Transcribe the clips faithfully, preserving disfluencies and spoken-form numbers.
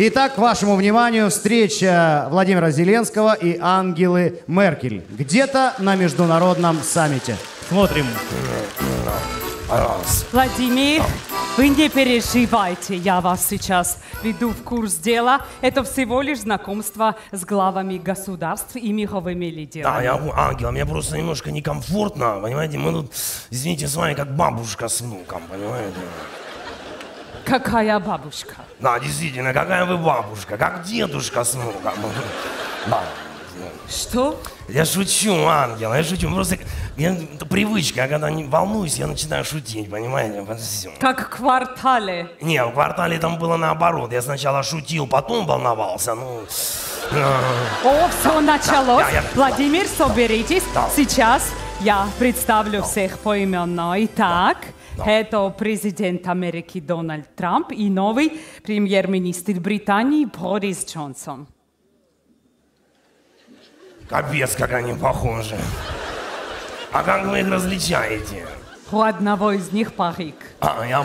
Итак, к вашему вниманию встреча Владимира Зеленского и Ангелы Меркель. Где-то на международном саммите. Смотрим. Владимир, вы не переживайте, я вас сейчас веду в курс дела. Это всего лишь знакомство с главами государств и мировыми лидерами. Да, я, Ангела, мне просто немножко некомфортно, понимаете? Мы тут, извините, с вами как бабушка с внуком, понимаете? Какая бабушка? Да, действительно, какая вы бабушка, как дедушка с внуком. Да. Что? Я шучу, Ангела, я шучу. Просто я, это привычка, я когда не волнуюсь, я начинаю шутить, понимаете? Как в «Квартале». Не, в «Квартале» там было наоборот. Я сначала шутил, потом волновался, ну... О, все началось. Да, я, я... Владимир, соберитесь. Да. Сейчас я представлю да. всех поименно. Итак... Да. Это президент Америки Дональд Трамп и новый премьер-министр Британии Борис Джонсон. Капец, как они похожи. А как вы их различаете? У одного из них парик. А, я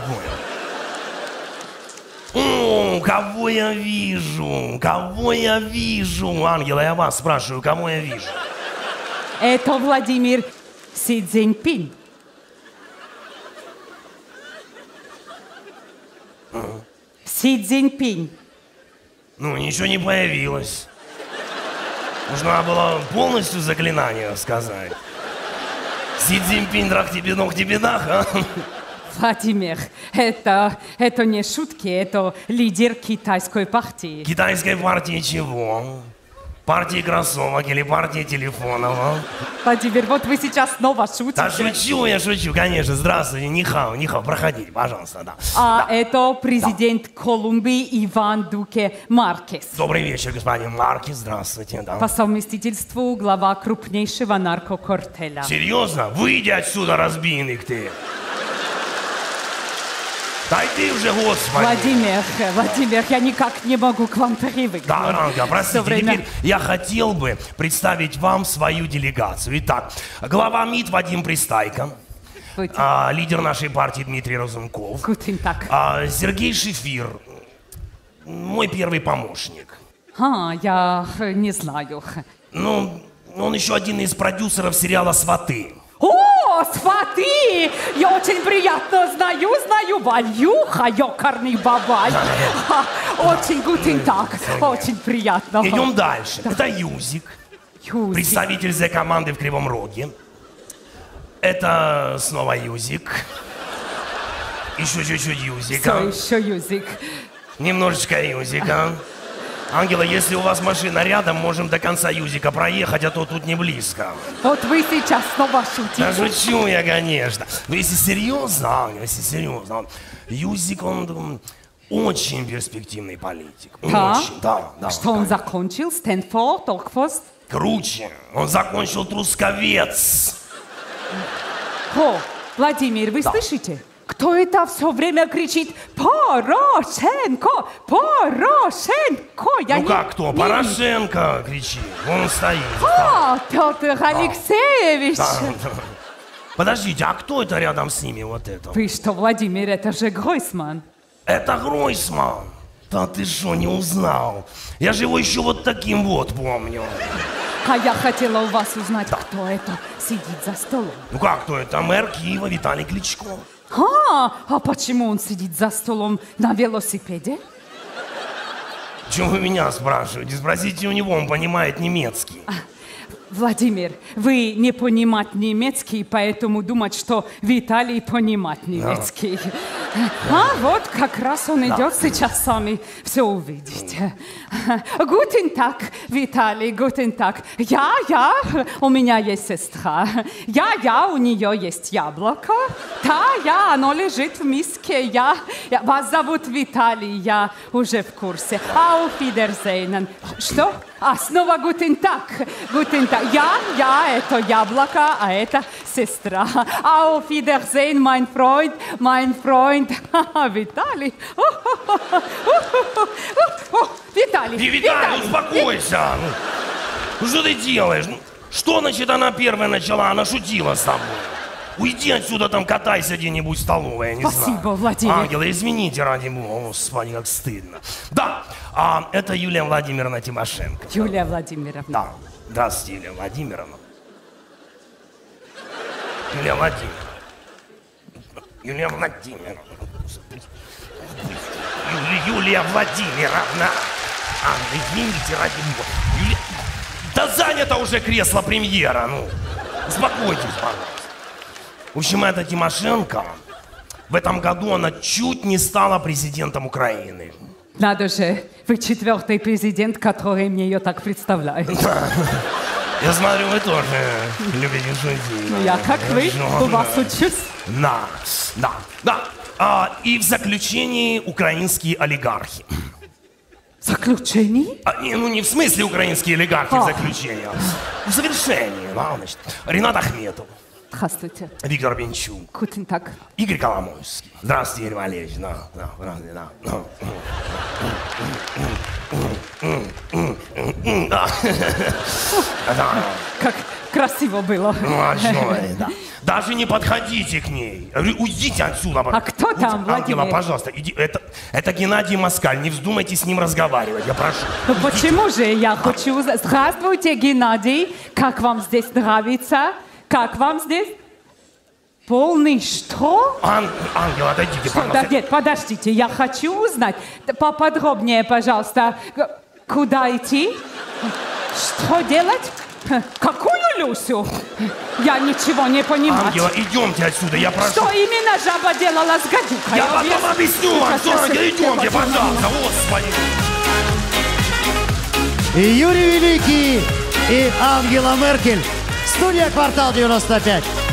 понял. О, кого я вижу? Кого я вижу? Ангела, я вас спрашиваю, кого я вижу? Это Владимир Си Цзиньпин. Си Цзиньпин. Ну, ничего не появилось. Нужно было полностью заклинание сказать. Си Цзиньпин, драх тебе, ног тебе дах, а? Владимир, это, это не шутки, это лидер китайской партии. Китайской партии чего? Партии кроссовок или партии телефонов, а? Владимир, вот вы сейчас снова шутите. Да шучу, я шучу, конечно. Здравствуйте, нихао, нихао, проходите, пожалуйста, да. А да. это президент да. Колумбии Иван Дуке Маркес. Добрый вечер, господин Маркес, здравствуйте, да. По совместительству глава крупнейшего наркокартеля. Серьезно? Выйди отсюда, разбийник ты! Дай ты уже, Господи! Владимир, Владимир, я никак не могу к вам привыкнуть. Да, Ангела, простите, время... теперь я хотел бы представить вам свою делегацию. Итак, глава МИД Вадим Пристайка, а, лидер нашей партии Дмитрий Разумков, а, Сергей Шефир, мой первый помощник. А, я не знаю. Ну, он еще один из продюсеров сериала «Сваты». О, сваты! Я очень приятно знаю, знаю, Валюха, ёкарный бабай. Очень гутен так, очень приятно. Идем дальше. Это Юзик, представитель Зе команды в Кривом Роге. Это снова Юзик. Еще чуть-чуть Юзика. Еще Юзик. Немножечко Юзика. Ангела, если у вас машина рядом, можем до конца Юзика проехать, а то тут не близко. Вот вы сейчас снова шутите. Да шучу я, конечно. Но если серьезно, Ангела, если серьезно, Юзик, он очень перспективный политик. Да? Очень, да, да. Что он конечно. закончил? Стэнфорд, Оксфорд? Круче. Он закончил Трусковец. О, Владимир, вы да. слышите? Кто это все время кричит «Порошенко! Порошенко!» Я ну не... как кто? Не... Порошенко кричит. Он стоит. О, Петр Алексеевич! Да. Да. Подождите, а кто это рядом с ними вот это? Вы что, Владимир, это же Гройсман. Это Гройсман? Да ты что, не узнал? Я же его еще вот таким вот помню. А я хотела у вас узнать, да. кто это сидит за столом. Ну как кто это? Мэр Киева Виталий Кличко. А, а почему он сидит за столом на велосипеде? Чего вы меня спрашиваете? Спросите у него, он понимает немецкий. А, Владимир, вы не понимаете немецкий, поэтому думать, что Виталий понимает немецкий. Да. А вот как раз он да. идет, сейчас сами все увидите. Гутен так, Виталий, гутен так. Я, я, у меня есть сестра. Я, я, у нее есть яблоко. Та, я, оно лежит в миске. Я, я. Вас зовут Виталий, я уже в курсе. Auf Wiedersehen. Что? А, снова гутен так, гутен так. Я, я, это яблоко, а это сестра. Auf Wiedersehen, mein Freund, mein Freund. Виталий. Виталий, Виталий, Виталий, успокойся! Ну что ты делаешь? Ну, что, значит, она первая начала? Она шутила с тобой. Уйди отсюда, там катайся где-нибудь в столовой, я не Спасибо, знаю. Спасибо, Владимир. Ангела, извините, ради бога, господи, как стыдно. Да, А, это Юлия Владимировна Тимошенко. Юлия Владимировна. Да. Здравствуйте, Юлия Владимировна. Юлия Владимировна. Юлия Владимировна. Юлия Владимировна. А, извините, ради бога. Юлия... Да занято уже кресло премьера, ну. Успокойтесь, пожалуйста. В общем, эта Тимошенко, в этом году она чуть не стала президентом Украины. Надо же, вы четвертый президент, который мне ее так представляет. Я смотрю, вы тоже любите шутить. Ну, я как вы, у вас учусь. Да, да, да. И в заключении украинские олигархи. Заключение? А, не, ну не в смысле украинские олигархи а. в заключении. В завершении, да, значит. Ринат Ахметов. Здравствуйте. Виктор Бенчук. Guten Tag. Игорь Коломойский. Здравствуйте, Игорь Валерьевич. Да, да, здравствуйте, да. Да. Как красиво было. Ну, а что, да. Даже не подходите к ней. Уйдите отсюда. А кто там, Владимир? Ангела, пожалуйста, иди. Это, это Геннадий Маскаль. Не вздумайте с ним разговаривать, я прошу. Ну почему же я хочу... Здравствуйте, Геннадий. Как вам здесь нравится? Как вам здесь? Полный что? Ан Ангела, отойдите, пожалуйста. Да, нет, подождите, я хочу узнать. Поподробнее, пожалуйста. Куда идти? Что делать? Какую Люсю? Я ничего не понимаю. Ангела, идемте отсюда, я прошу. Что именно жаба делала с гадюкой? Я потом я... объясню вам, дорогие, идемте, пожалуйста, господи. И Юрий Великий, и Ангела Меркель. Студия «Квартал девяносто пять».